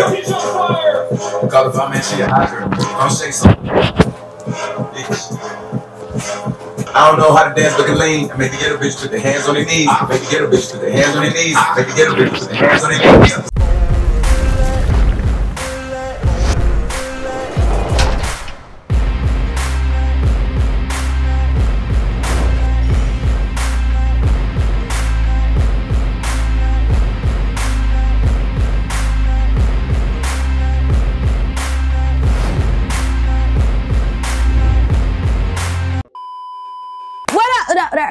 Yo, call the fire man, she a hot girl. Don't shake something. I don't know how to dance looking lean. I make the ghetto bitch put their hands on their knees. I make the ghetto bitch put their hands on their knees. I make the ghetto bitch put their hands on their knees.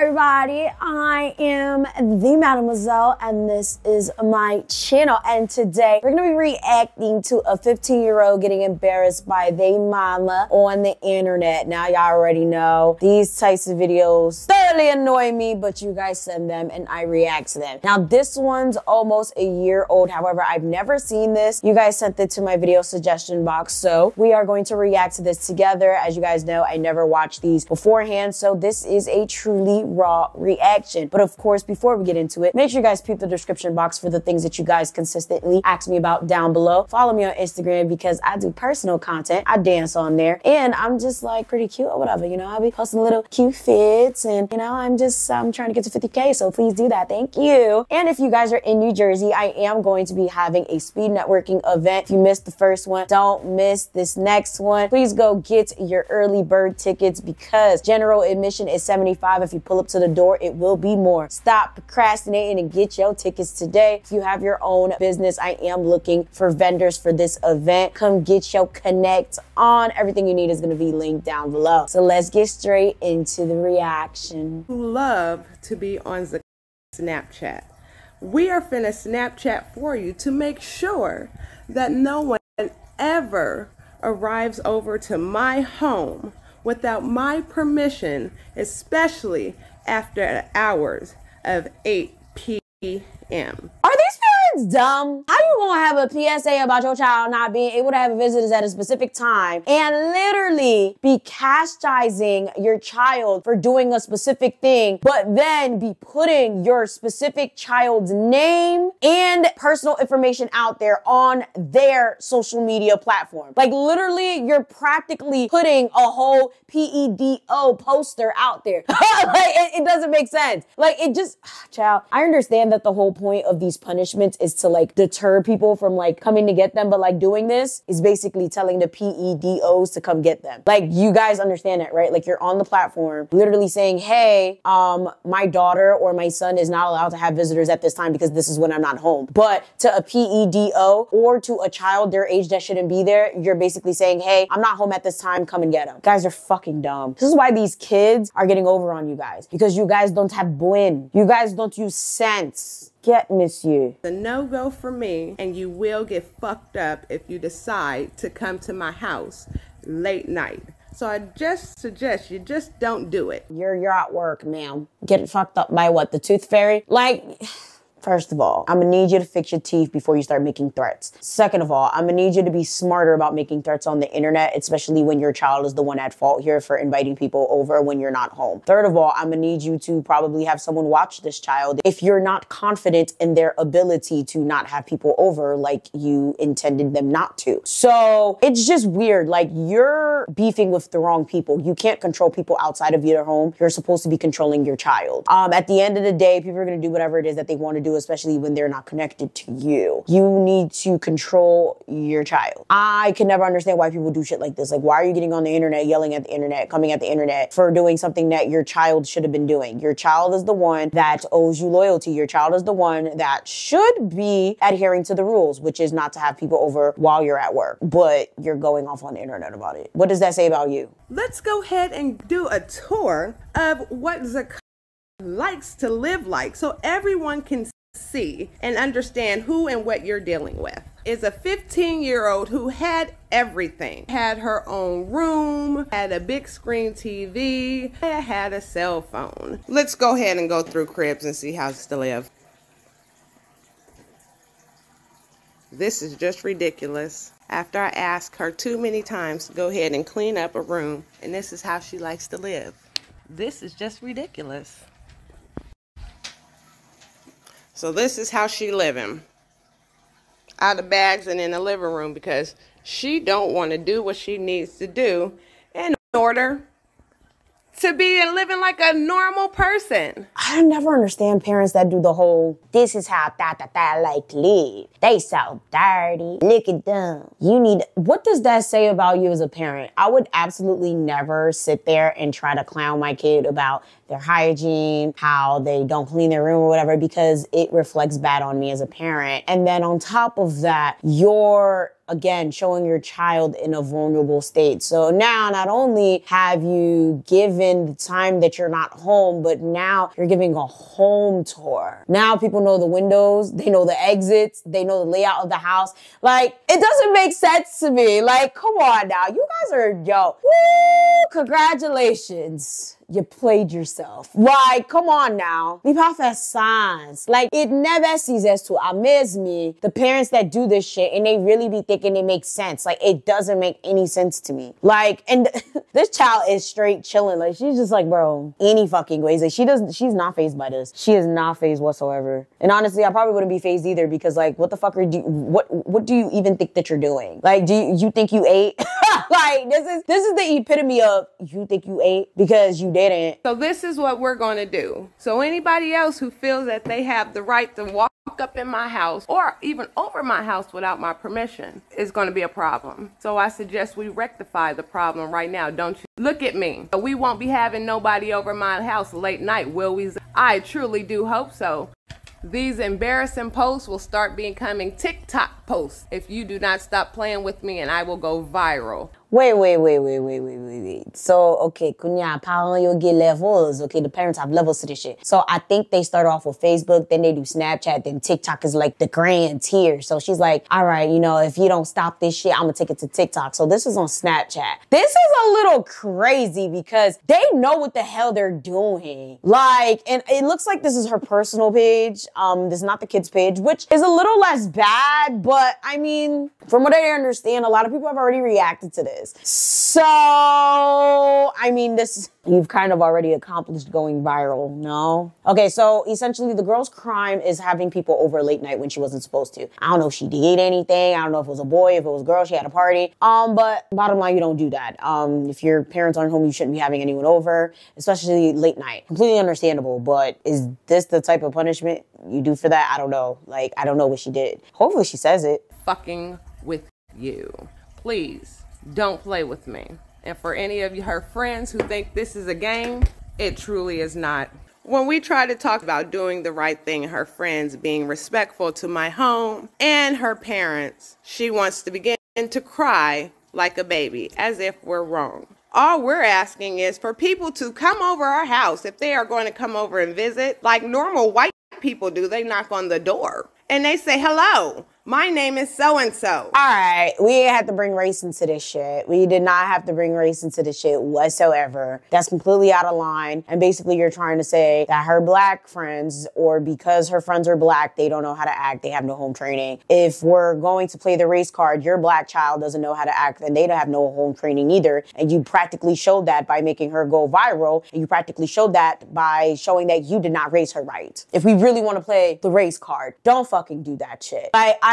Everybody, I am Thee Mademoiselle and this is my channel, and today we're gonna be reacting to a 15-year-old getting embarrassed by they mama on the internet. Now y'all already know these types of videos thoroughly annoy me, but you guys send them and I react to them. Now this one's almost a year old, however I've never seen this. You guys sent it to my video suggestion box, so we are going to react to this together. As you guys know, I never watched these beforehand, so this is a truly raw reaction. But of course, before we get into it, make sure you guys peep the description box for the things that you guys consistently ask me about down below. Follow me on Instagram because I do personal content. I dance on there and I'm just like pretty cute or whatever, you know. I'll be posting little cute fits and, you know, I'm trying to get to 50K, so please do that. Thank you. And if you guys are in New Jersey, I am going to be having a speed networking event. If you missed the first one, don't miss this next one. Please go get your early bird tickets because general admission is $75. If you pull up to the door, it will be more. Stop procrastinating and get your tickets today. If you have your own business, I am looking for vendors for this event. Come get your connect on. Everything you need is going to be linked down below. So let's get straight into the reaction. Love to be on the Snapchat. We are finna Snapchat for you to make sure that no one ever arrives over to my home without my permission, especially after hours of 8 p.m. Are these parents dumb? How you gonna have a PSA about your child not being able to have visitors at a specific time and literally be chastising your child for doing a specific thing, but then be putting your specific child's name and personal information out there on their social media platform? Like literally, you're practically putting a whole pedo poster out there. Like it doesn't make sense. Like it just, child, I understand that the whole point of these punishments is to like deter people from like coming to get them, but like doing this is basically telling the pedos to come get them. Like you guys understand that, right? Like you're on the platform literally saying, hey, my daughter or my son is not allowed to have visitors at this time because this is when I'm not home. But to a pedo or to a child their age that shouldn't be there, you're basically saying, hey, I'm not home at this time, come and get them. Guys are fucking dumb. This is why these kids are getting over on you guys, because you guys don't have buen. You guys don't use sense. Get monsieur. The no-go for me, and you will get fucked up if you decide to come to my house late night. So I just suggest you just don't do it. You're at work, ma'am. Getting fucked up by what, the tooth fairy? Like, first of all, I'm gonna need you to fix your teeth before you start making threats. Second of all, I'm gonna need you to be smarter about making threats on the internet, especially when your child is the one at fault here for inviting people over when you're not home. Third of all, I'm gonna need you to probably have someone watch this child if you're not confident in their ability to not have people over like you intended them not to. So it's just weird. Like, you're beefing with the wrong people. You can't control people outside of your home. You're supposed to be controlling your child. At the end of the day, people are gonna do whatever it is that they want to do, especially when they're not connected to you. You need to control your child. I can never understand why people do shit like this. Like, why are you getting on the internet, yelling at the internet, coming at the internet for doing something that your child should have been doing? Your child is the one that owes you loyalty. Your child is the one that should be adhering to the rules, which is not to have people over while you're at work, but you're going off on the internet about it. What does that say about you? Let's go ahead and do a tour of what Zakai likes to live like so everyone can see and understand who and what you're dealing with. Is a 15-year-old who had everything. Had her own room, had a big screen TV, and had a cell phone. Let's go ahead and go through cribs and see how to live. This is just ridiculous. After I asked her too many times to go ahead and clean up a room, and this is how she likes to live. This is just ridiculous. So this is how she living. out of bags and in the living room because she don't want to do what she needs to do in order to be and living like a normal person. I never understand parents that do the whole, this is how that like live. They so dirty. Look at them. You need, what does that say about you as a parent? I would absolutely never sit there and try to clown my kid about their hygiene, how they don't clean their room or whatever, because it reflects bad on me as a parent. And then on top of that, you're, again, showing your child in a vulnerable state. So now not only have you given the time that you're not home, but now you're giving a home tour. Now people know the windows, they know the exits, they know the layout of the house. Like, it doesn't make sense to me. Like, come on now, you guys are, yo, woo, congratulations. You played yourself. Like, come on now. Leave off as signs. Like, it never ceases to amaze me, the parents that do this shit and they really be thinking it makes sense. Like, it doesn't make any sense to me. Like, and this child is straight chilling. Like, she's just like, bro, any fucking ways. Like, she's not fazed by this. She is not fazed whatsoever. And honestly, I probably wouldn't be fazed either because, like, what the fuck are you, what do you even think that you're doing? Like, do you think you ate? Like, this is the epitome of you think you ate because you didn't. So this is what we're gonna do. So anybody else who feels that they have the right to walk up in my house or even over my house without my permission is gonna be a problem. So I suggest we rectify the problem right now, don't you? Look at me. We won't be having nobody over my house late night, will we? I truly do hope so. These embarrassing posts will start becoming TikTok posts if you do not stop playing with me, and I will go viral. Wait. So, okay, Kunya, apparently you'll get levels. Okay, the parents have levels to this shit. So I think they start off with Facebook, then they do Snapchat, then TikTok is like the grand tier. So she's like, all right, you know, if you don't stop this shit, I'm gonna take it to TikTok. So this is on Snapchat. This is a little crazy because they know what the hell they're doing. Like, and it looks like this is her personal page. This is not the kid's page, which is a little less bad, but I mean, from what I understand, a lot of people have already reacted to this. So, I mean, this, you've kind of already accomplished going viral, no? Okay, so essentially the girl's crime is having people over late night when she wasn't supposed to. I don't know if she did anything. I don't know if it was a boy, if it was a girl, she had a party. But bottom line, you don't do that. If your parents aren't home, you shouldn't be having anyone over, especially late night. Completely understandable, but is this the type of punishment you do for that? I don't know. Like, I don't know what she did. Hopefully she says it. Fucking with you. Please. Don't play with me. And for any of her friends who think this is a game, it truly is not. When we try to talk about doing the right thing, her friends being respectful to my home and her parents, she wants to begin to cry like a baby, as if we're wrong. All we're asking is for people to come over our house if they are going to come over and visit, like normal white people do. They knock on the door and they say, hello. My name is so-and-so. All right, we didn't have to bring race into this shit. We did not have to bring race into this shit whatsoever. That's completely out of line. And basically you're trying to say that her black friends, or because her friends are black, they don't know how to act, they have no home training. If we're going to play the race card, your black child doesn't know how to act and they don't have no home training either. And you practically showed that by making her go viral. And you practically showed that by showing that you did not raise her right. If we really want to play the race card, don't fucking do that shit.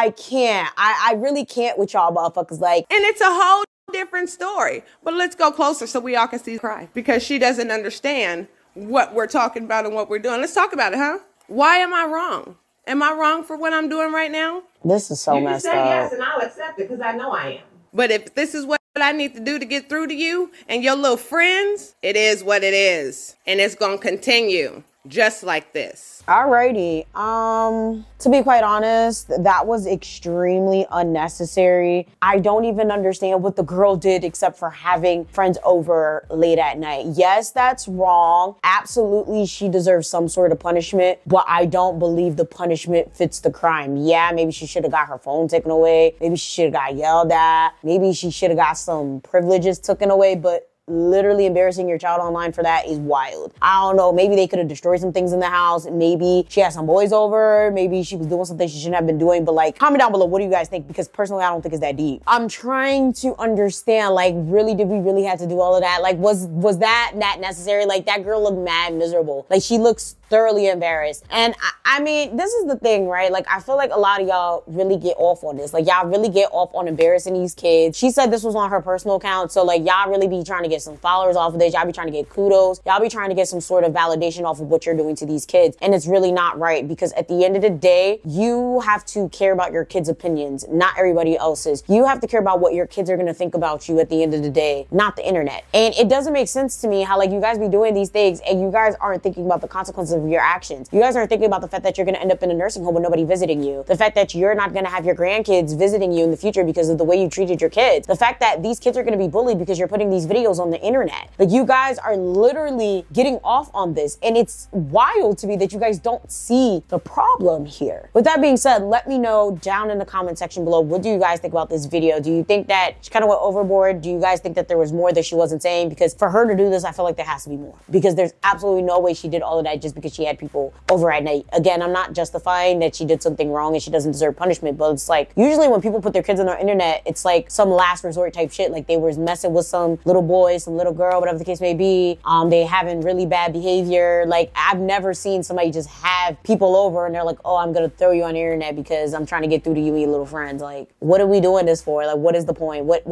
I can't. I really can't with y'all motherfuckers. Like, and it's a whole different story. But let's go closer so we all can see her cry, because she doesn't understand what we're talking about and what we're doing. Let's talk about it, huh? Why am I wrong? Am I wrong for what I'm doing right now? This is so messed up. You can say yes and I'll accept it because I know I am. But if this is what I need to do to get through to you and your little friends, it is what it is. And it's going to continue. Just like this. Alrighty. To be quite honest, that was extremely unnecessary. I don't even understand what the girl did except for having friends over late at night. Yes, that's wrong. Absolutely, she deserves some sort of punishment, but I don't believe the punishment fits the crime. Yeah, maybe she should have got her phone taken away. Maybe she should have got yelled at. Maybe she should have got some privileges taken away, but literally embarrassing your child online for that is wild. I don't know, maybe they could have destroyed some things in the house. Maybe she had some boys over. Maybe she was doing something she shouldn't have been doing. But like, comment down below, what do you guys think? Because personally, I don't think it's that deep. I'm trying to understand, like, really, did we really have to do all of that? Like, was that not necessary? Like, that girl looked mad miserable. Like, she looks thoroughly embarrassed. And I mean, this is the thing, right? Like, I feel like a lot of y'all really get off on this. Like, y'all really get off on embarrassing these kids. She said this was on her personal account. So like, y'all really be trying to get some followers off of this. Y'all be trying to get kudos. Y'all be trying to get some sort of validation off of what you're doing to these kids. And it's really not right, because at the end of the day, you have to care about your kids' opinions, not everybody else's. You have to care about what your kids are going to think about you at the end of the day, not the internet. And it doesn't make sense to me how like you guys be doing these things and you guys aren't thinking about the consequences of your actions. You guys aren't thinking about the fact that you're going to end up in a nursing home with nobody visiting you. The fact that you're not going to have your grandkids visiting you in the future because of the way you treated your kids. The fact that these kids are going to be bullied because you're putting these videos on the internet. Like, you guys are literally getting off on this, and it's wild to me that you guys don't see the problem here. With that being said, let me know down in the comment section below, what do you guys think about this video? Do you think that she kind of went overboard? Do you guys think that there was more that she wasn't saying? Because for her to do this, I feel like there has to be more, because there's absolutely no way she did all of that just because she had people over at night. Again, I'm not justifying that she did something wrong and she doesn't deserve punishment, but it's like, usually when people put their kids on the internet, it's like some last resort type shit. Like, they were messing with some little boy, some little girl, whatever the case may be. They having really bad behavior. Like, I've never seen somebody just have people over and they're like, oh, I'm gonna throw you on the internet because I'm trying to get through to you and your little friends. Like, what are we doing this for? Like, what is the point? What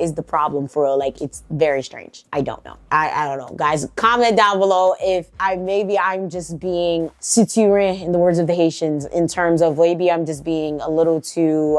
is the problem for real? Like, it's very strange. I don't know. I don't know. Guys, comment down below if maybe I'm just being soutirant, in the words of the Haitians, in terms of maybe I'm just being a little too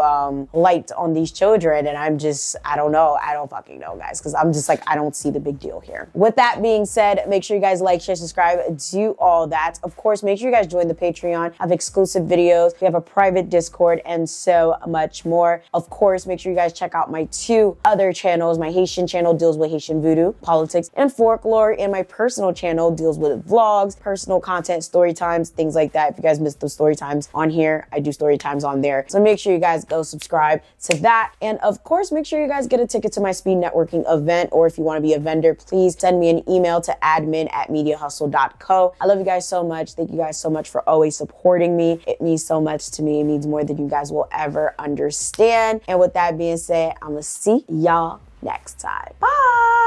light on these children, and I'm just, I don't know. I don't fucking know, guys, because I'm just like, I don't see the big deal here. With that being said, make sure you guys like, share, subscribe, do all that. Of course, make sure you guys join the Patreon. I have exclusive videos. We have a private Discord and so much more. Of course, make sure you guys check out my two other channels. My Haitian channel deals with Haitian voodoo, politics, and folklore, and my personal channel deals with vlogs, personal content, story times, things like that. If you guys missed those story times on here, I do story times on there. So make sure you guys go subscribe to that. And of course, make sure you guys get a ticket to my speed networking event, or if you want to be a vendor, please send me an email to admin@mediahustle.co. I love you guys so much. Thank you guys so much for always supporting me. It means so much to me. It means more than you guys will ever understand. And with that being said, I'm gonna see y'all next time. Bye.